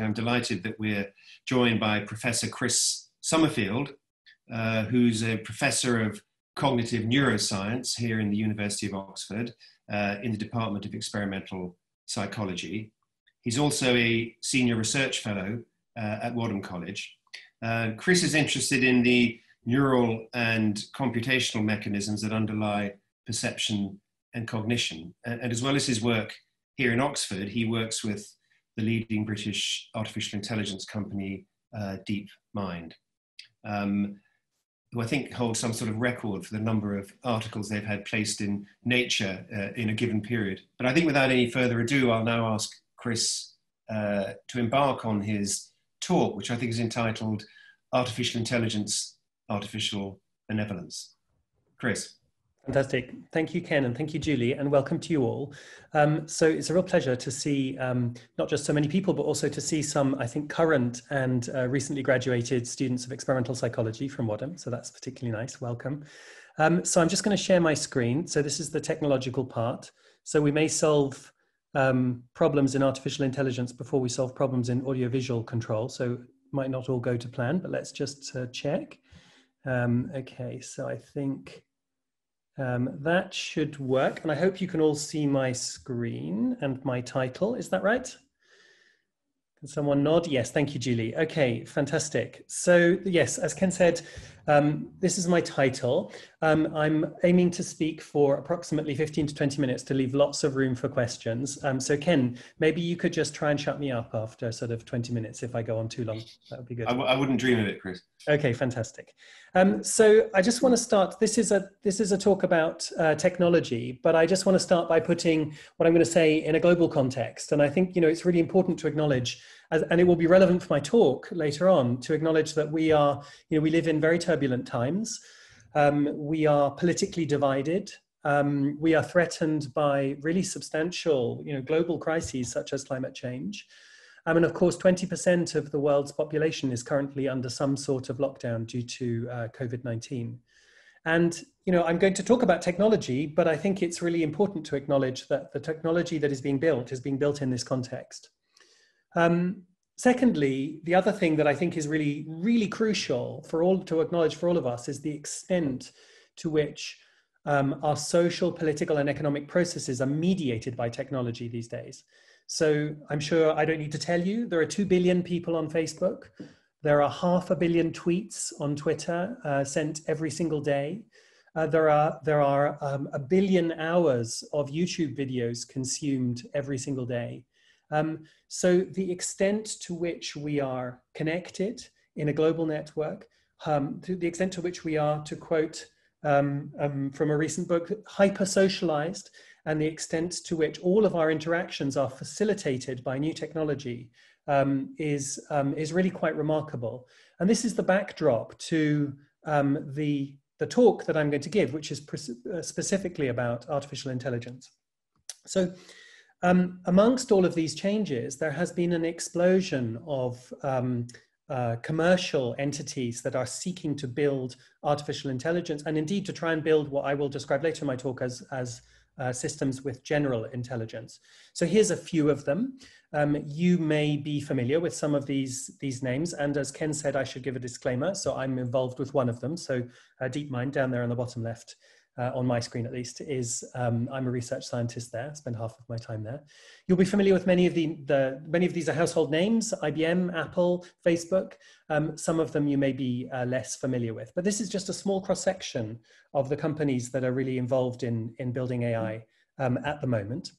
I'm delighted that we're joined by Professor Chris Summerfield, who's a professor of cognitive neuroscience here in the University of Oxford in the Department of Experimental Psychology. He's also a senior research fellow at Wadham College. Chris is interested in the neural and computational mechanisms that underlie perception and cognition. And as well as his work here in Oxford, he works with the leading British artificial intelligence company, DeepMind, who I think holds some sort of record for the number of articles they've had placed in Nature in a given period. But I think without any further ado, I'll now ask Chris to embark on his talk, which I think is entitled Artificial Intelligence, Artificial Benevolence. Chris. Fantastic. Thank you, Ken, and thank you, Julie, and welcome to you all. So it's a real pleasure to see not just so many people, but also to see some, I think, current and recently graduated students of experimental psychology from Wadham. So that's particularly nice. Welcome. So I'm just going to share my screen. So this is the technological part. So we may solve problems in artificial intelligence before we solve problems in audiovisual control. So it might not all go to plan, but let's just check. Okay, so I think... that should work, and I hope you can all see my screen and my title. Is that right? Can someone nod? Yes, thank you, Julie. Okay, fantastic. So yes, as Ken said, this is my title. I'm aiming to speak for approximately 15 to 20 minutes to leave lots of room for questions. So Ken, maybe you could just try and shut me up after sort of 20 minutes if I go on too long. That would be good. I wouldn't dream of it, Chris. Okay, fantastic. So I just want to start, this is a talk about technology, but I just want to start by putting what I'm going to say in a global context. And I think, you know, it's really important to acknowledge, and it will be relevant for my talk later on, to acknowledge that we are, you know, we live in very turbulent times. We are politically divided. We are threatened by really substantial, you know, global crises such as climate change. And of course, 20% of the world's population is currently under some sort of lockdown due to COVID-19. And, you know, I'm going to talk about technology, but I think it's really important to acknowledge that the technology that is being built in this context. Secondly, the other thing that I think is really, really crucial for all to acknowledge for all of us is the extent to which our social, political, and economic processes are mediated by technology these days. So I'm sure I don't need to tell you, there are 2 billion people on Facebook. There are 500 million tweets on Twitter sent every single day. There are 1 billion hours of YouTube videos consumed every single day. So the extent to which we are connected in a global network, to the extent to which we are, to quote from a recent book, hyper-socialized, and the extent to which all of our interactions are facilitated by new technology is really quite remarkable. And this is the backdrop to the talk that I'm going to give, which is specifically about artificial intelligence. So, amongst all of these changes, there has been an explosion of commercial entities that are seeking to build artificial intelligence, and indeed to try and build what I will describe later in my talk as systems with general intelligence. So here's a few of them. You may be familiar with some of these names, and as Ken said, I should give a disclaimer, so I'm involved with one of them. So DeepMind, down there on the bottom left, on my screen at least, is I'm a research scientist there. I spend half of my time there. You'll be familiar with many of these are household names: IBM, Apple, Facebook. Some of them you may be less familiar with, but this is just a small cross-section of the companies that are really involved in building AI at the moment.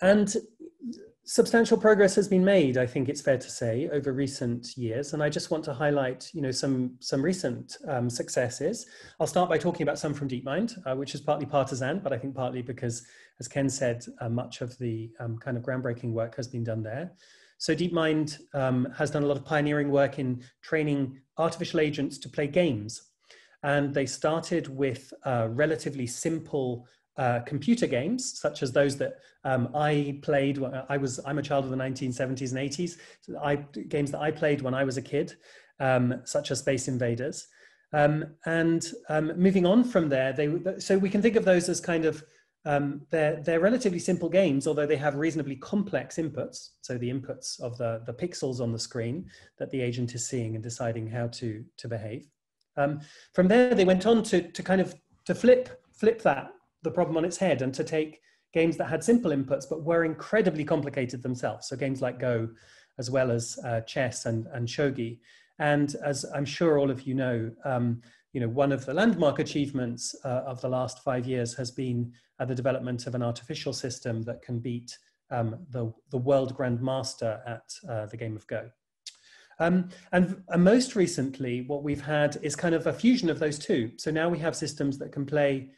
And substantial progress has been made, I think it's fair to say, over recent years, and I just want to highlight, you know, some recent successes. I'll start by talking about some from DeepMind, which is partly partisan, but I think partly because, as Ken said, much of the kind of groundbreaking work has been done there. So DeepMind has done a lot of pioneering work in training artificial agents to play games, and they started with relatively simple computer games, such as those that I played when I'm a child of the 1970s and 80s, so games that I played when I was a kid, such as Space Invaders. Moving on from there, so we can think of those as kind of They're relatively simple games, although they have reasonably complex inputs. So the inputs of the pixels on the screen that the agent is seeing and deciding how to behave. From there, they went on to kind of flip the problem on its head and to take games that had simple inputs but were incredibly complicated themselves. So games like Go, as well as chess and shogi. And as I'm sure all of you know, one of the landmark achievements of the last 5 years has been the development of an artificial system that can beat the world grandmaster at the game of Go. And most recently, what we've had is kind of a fusion of those two. So now we have systems that can play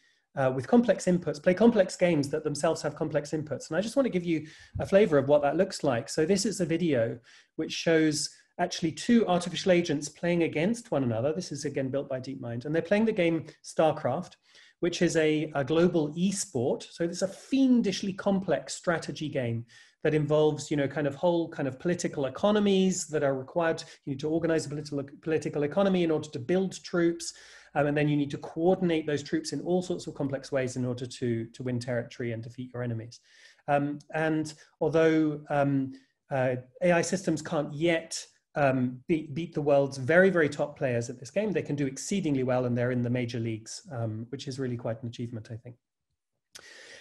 with complex inputs, play complex games that themselves have complex inputs. And I just want to give you a flavor of what that looks like. So this is a video which shows actually two artificial agents playing against one another. This is again built by DeepMind, and they're playing the game StarCraft, which is a global e-sport. So it's a fiendishly complex strategy game that involves, whole political economies that are required. You need to organize a political economy in order to build troops. And then you need to coordinate those troops in all sorts of complex ways in order to win territory and defeat your enemies. And although AI systems can't yet beat the world's very, very top players at this game, they can do exceedingly well, and they're in the major leagues, which is really quite an achievement, I think.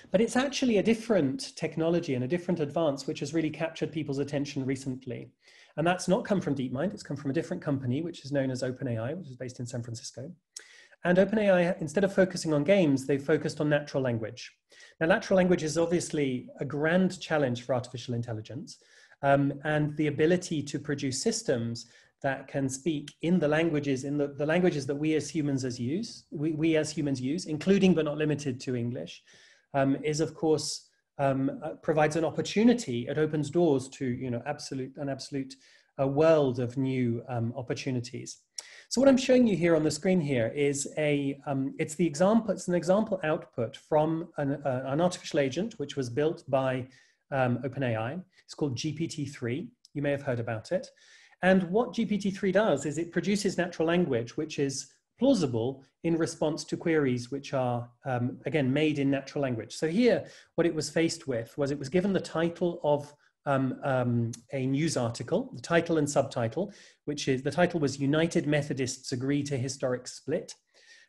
But it's actually a different technology and a different advance which has really captured people's attention recently. And that's not come from DeepMind, it's come from a different company, which is known as OpenAI, which is based in San Francisco. And OpenAI, instead of focusing on games, they focused on natural language. Now, natural language is obviously a grand challenge for artificial intelligence. And the ability to produce systems that can speak in the languages, in the languages that we as humans use, including but not limited to English, is of course, provides an opportunity. It opens doors to an absolute world of new opportunities. So what I'm showing you here on the screen here is an example output from an artificial agent which was built by OpenAI. It's called GPT-3. You may have heard about it. And what GPT-3 does is it produces natural language, which is plausible in response to queries, which are, again, made in natural language. So here, what it was faced with was it was given the title of a news article, the title and subtitle, which is, the title was United Methodists Agree to Historic Split.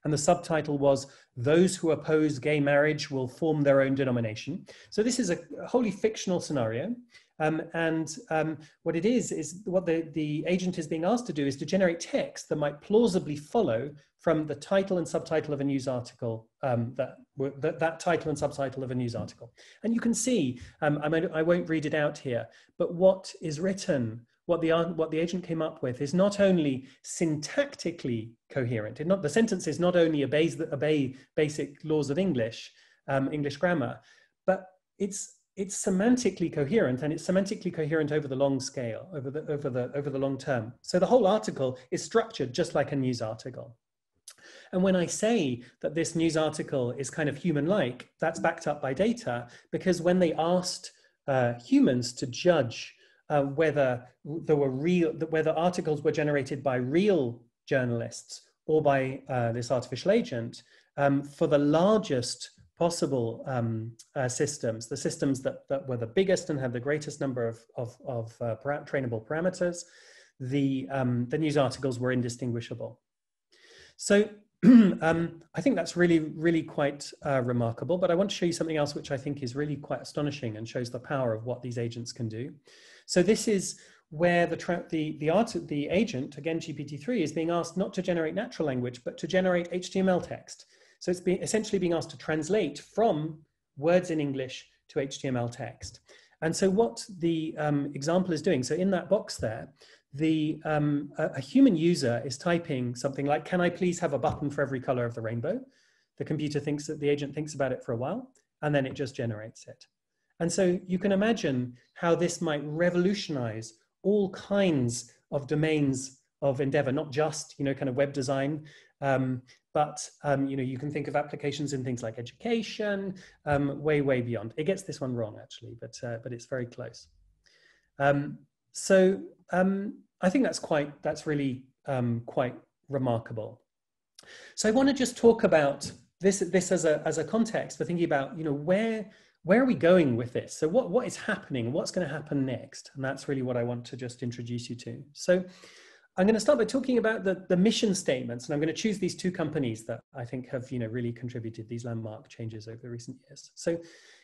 And the subtitle was, those who oppose gay marriage will form their own denomination. So this is a wholly fictional scenario. What it is what the agent is being asked to do is to generate text that might plausibly follow from the title and subtitle of a news article, that title and subtitle of a news article. And you can see, I won't read it out here, but what is written, what the agent came up with is not only syntactically coherent, the sentences not only obey basic laws of English, English grammar, but it's semantically coherent, and it's semantically coherent over the long scale, over the long term. So the whole article is structured just like a news article. And when I say that this news article is kind of human-like, that's backed up by data, because when they asked humans to judge whether there were whether articles were generated by real journalists or by this artificial agent, for the largest possible systems, the systems that were the biggest and had the greatest number of trainable parameters, the news articles were indistinguishable. So I think that's really, really quite remarkable, but I want to show you something else which I think is really quite astonishing and shows the power of what these agents can do. So this is where the agent, again GPT-3, is being asked not to generate natural language, but to generate HTML text. So it's essentially being asked to translate from words in English to HTML text. And so what the example is doing, so in that box there, a human user is typing something like, can I please have a button for every color of the rainbow? The computer thinks that the agent thinks about it for a while, and then it just generates it. And so you can imagine how this might revolutionize all kinds of domains of endeavor, not just, web design, but you can think of applications in things like education, way, way beyond. It gets this one wrong, actually, but it's very close. I think that's really quite remarkable. So I want to just talk about this as a context for thinking about, you know, where are we going with this? So what is happening? What's going to happen next? And that's really what I want to just introduce you to. So I'm going to start by talking about the mission statements, and I'm going to choose these two companies that I think have, you know, really contributed these landmark changes over recent years. So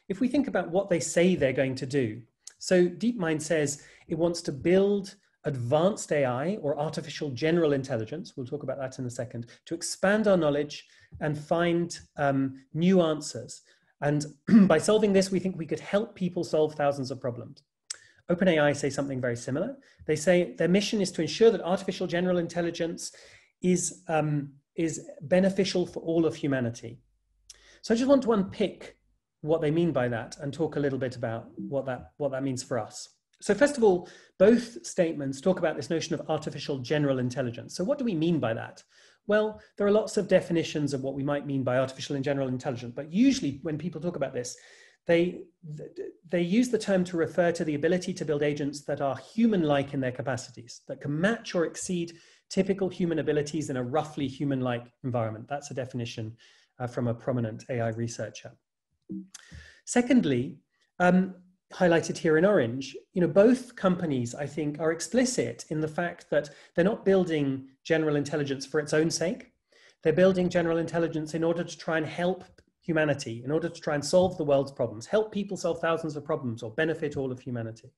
if we think about what they say they're going to do, so DeepMind says it wants to build advanced AI, or artificial general intelligence, we'll talk about that in a second, to expand our knowledge and find new answers. And by solving this, we think we could help people solve thousands of problems. OpenAI say something very similar. They say their mission is to ensure that artificial general intelligence is beneficial for all of humanity. So I just want to unpick what they mean by that and talk a little bit about what that means for us. So first of all, both statements talk about this notion of artificial general intelligence. So what do we mean by that? Well, there are lots of definitions of what we might mean by artificial and general intelligence, but usually when people talk about this, they use the term to refer to the ability to build agents that are human-like in their capacities, that can match or exceed typical human abilities in a roughly human-like environment. That's a definition from a prominent AI researcher. Secondly, highlighted here in orange, you know, both companies, I think, are explicit in the fact that they're not building general intelligence for its own sake. They're building general intelligence in order to try and help humanity, in order to try and solve the world's problems, help people solve thousands of problems, or benefit all of humanity.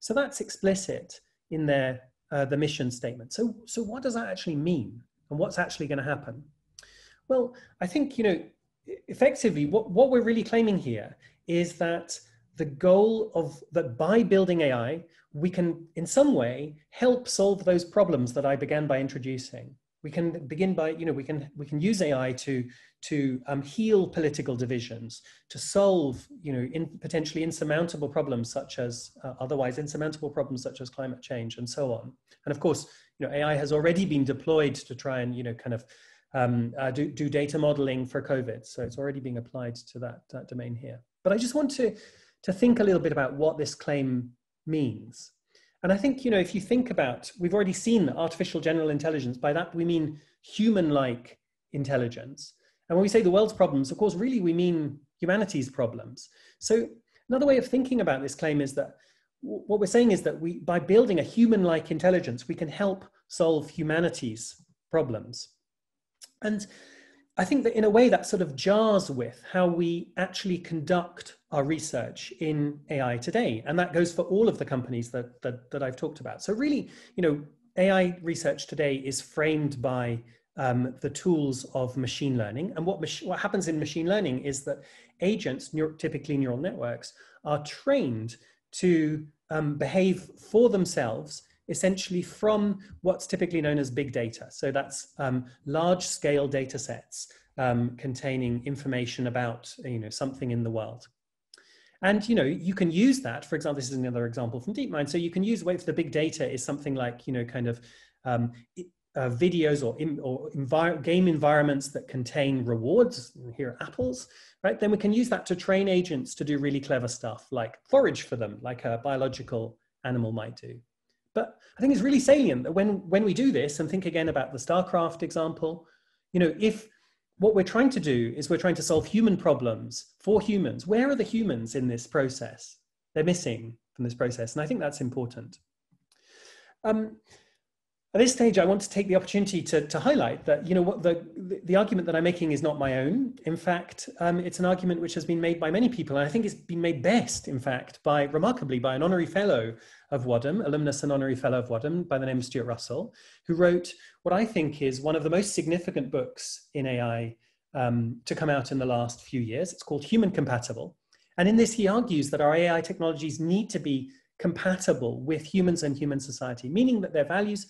So that's explicit in their the mission statement. So what does that actually mean, and what's actually going to happen? Well, I think, you know, effectively, what we're really claiming here is that the goal of that by building AI, we can in some way help solve those problems that I began by introducing. We can begin by, you know, we can use AI to heal political divisions, to solve, you know, potentially insurmountable problems such as otherwise insurmountable problems such as climate change and so on. And of course, you know, AI has already been deployed to try and, you know, kind of do data modeling for COVID. So it's already being applied to that domain here. But I just want to think a little bit about what this claim means. And I think, you know, if you think about, we've already seen artificial general intelligence. By that, we mean human-like intelligence. And when we say the world's problems, of course, really, we mean humanity's problems. So another way of thinking about this claim is that what we're saying is that we, by building a human-like intelligence, we can help solve humanity's problems. And I think that in a way that sort of jars with how we actually conduct our research in AI today. And that goes for all of the companies that I've talked about. So really, you know, AI research today is framed by the tools of machine learning. And what happens in machine learning is that agents, typically neural networks, are trained to behave for themselves, essentially from what's typically known as big data. So that's large-scale data sets containing information about, you know, something in the world. And, you know, you can use that, for example, this is another example from DeepMind, so you can use, wait for the big data is something like, you know, kind of videos or game environments that contain rewards, here are apples, right? Then we can use that to train agents to do really clever stuff, like forage for them, like a biological animal might do. But I think it's really salient that when we do this, and think again about the StarCraft example, you know, if what we're trying to do is we're trying to solve human problems for humans, where are the humans in this process? They're missing from this process. And I think that's important. At this stage, I want to take the opportunity to highlight that, you know, what the argument that I'm making is not my own. In fact, it's an argument which has been made by many people. And I think it's been made best, in fact, remarkably by an honorary fellow of Wadham, alumnus and honorary fellow of Wadham, by the name of Stuart Russell, who wrote what I think is one of the most significant books in AI to come out in the last few years. It's called Human Compatible. And in this, he argues that our AI technologies need to be compatible with humans and human society, meaning that their values,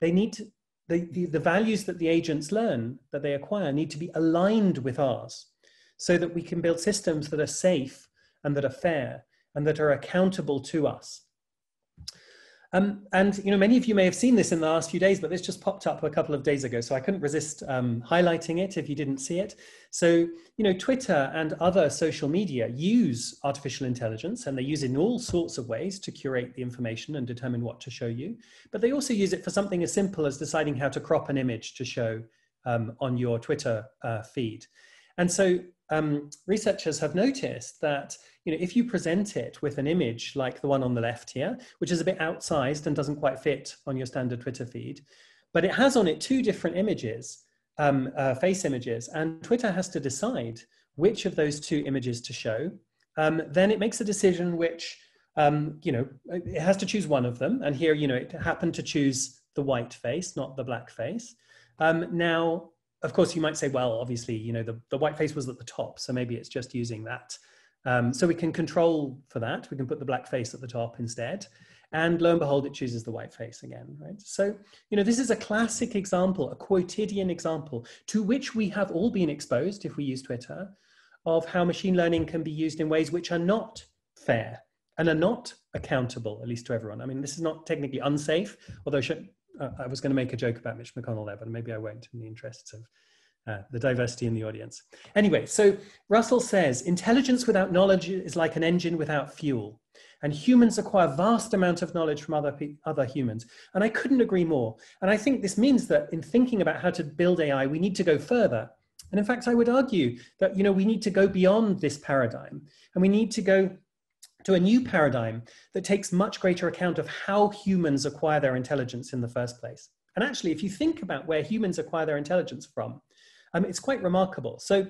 the values that the agents learn, that they acquire, need to be aligned with ours so that we can build systems that are safe and that are fair and that are accountable to us. And, you know, many of you may have seen this in the last few days, but this just popped up a couple of days ago, so I couldn't resist highlighting it if you didn't see it. So, you know, Twitter and other social media use artificial intelligence, and they use it in all sorts of ways to curate the information and determine what to show you. But they also use it for something as simple as deciding how to crop an image to show on your Twitter feed. And so researchers have noticed that, you know, if you present it with an image like the one on the left here, which is a bit outsized and doesn't quite fit on your standard Twitter feed, but it has on it two different images, face images, and Twitter has to decide which of those two images to show. Then it makes a decision which, you know, it has to choose one of them. And here, you know, it happened to choose the white face, not the black face. Now, of course, you might say, well, obviously, you know, the white face was at the top, so maybe it's just using that. So we can control for that. We can put the black face at the top instead. And lo and behold, it chooses the white face again, right? So, you know, this is a classic example, a quotidian example to which we have all been exposed if we use Twitter, of how machine learning can be used in ways which are not fair and are not accountable, at least to everyone. I mean, this is not technically unsafe, although I was going to make a joke about Mitch McConnell there, but maybe I won't in the interests of the diversity in the audience. Anyway, so Russell says, intelligence without knowledge is like an engine without fuel, and humans acquire vast amounts of knowledge from other humans. And I couldn't agree more. And I think this means that in thinking about how to build AI, we need to go further. And in fact, I would argue that, you know, we need to go beyond this paradigm, and we need to go to a new paradigm that takes much greater account of how humans acquire their intelligence in the first place. And actually, if you think about where humans acquire their intelligence from, it's quite remarkable. So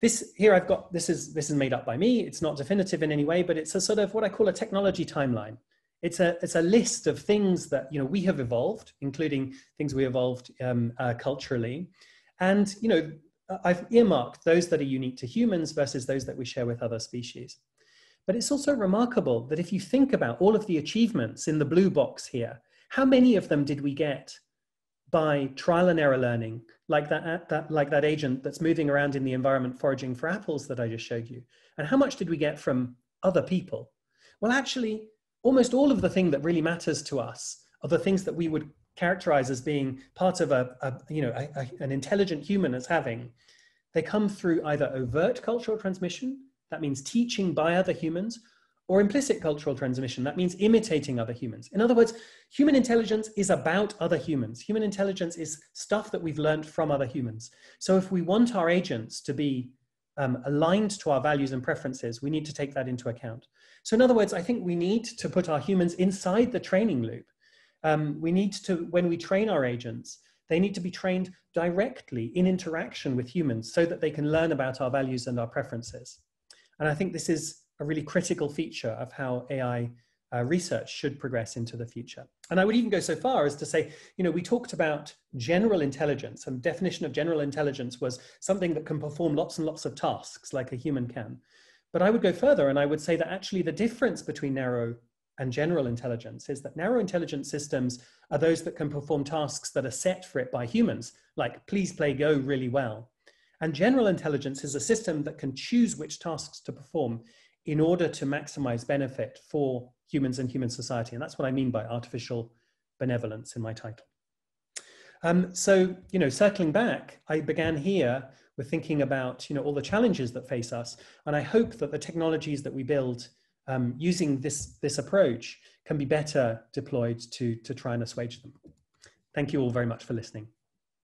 this here I've got, this is made up by me. It's not definitive in any way, but it's a sort of what I call a technology timeline. It's a list of things that, you know, we have evolved, including things we evolved culturally. And, you know, I've earmarked those that are unique to humans versus those that we share with other species. But it's also remarkable that if you think about all of the achievements in the blue box here, how many of them did we get by trial and error learning, like that agent that's moving around in the environment foraging for apples that I just showed you? And how much did we get from other people? Well, actually, almost all of the thing that really matters to us are the things that we would characterize as being part of an intelligent human as having. They come through either overt cultural transmission, that means teaching by other humans, or implicit cultural transmission, that means imitating other humans. In other words, human intelligence is about other humans. Human intelligence is stuff that we've learned from other humans. So if we want our agents to be aligned to our values and preferences, we need to take that into account. So in other words, I think we need to put our humans inside the training loop. We need to, when we train our agents, they need to be trained directly in interaction with humans so that they can learn about our values and our preferences. And I think this is a really critical feature of how AI research should progress into the future. And I would even go so far as to say, you know, we talked about general intelligence, and the definition of general intelligence was something that can perform lots and lots of tasks like a human can. But I would go further, and I would say that actually the difference between narrow and general intelligence is that narrow intelligence systems are those that can perform tasks that are set for it by humans, like please play Go really well. And general intelligence is a system that can choose which tasks to perform in order to maximize benefit for humans and human society. And that's what I mean by artificial benevolence in my title. So, you know, circling back, I began here with thinking about, you know, all the challenges that face us. And I hope that the technologies that we build using this approach can be better deployed to try and assuage them. Thank you all very much for listening.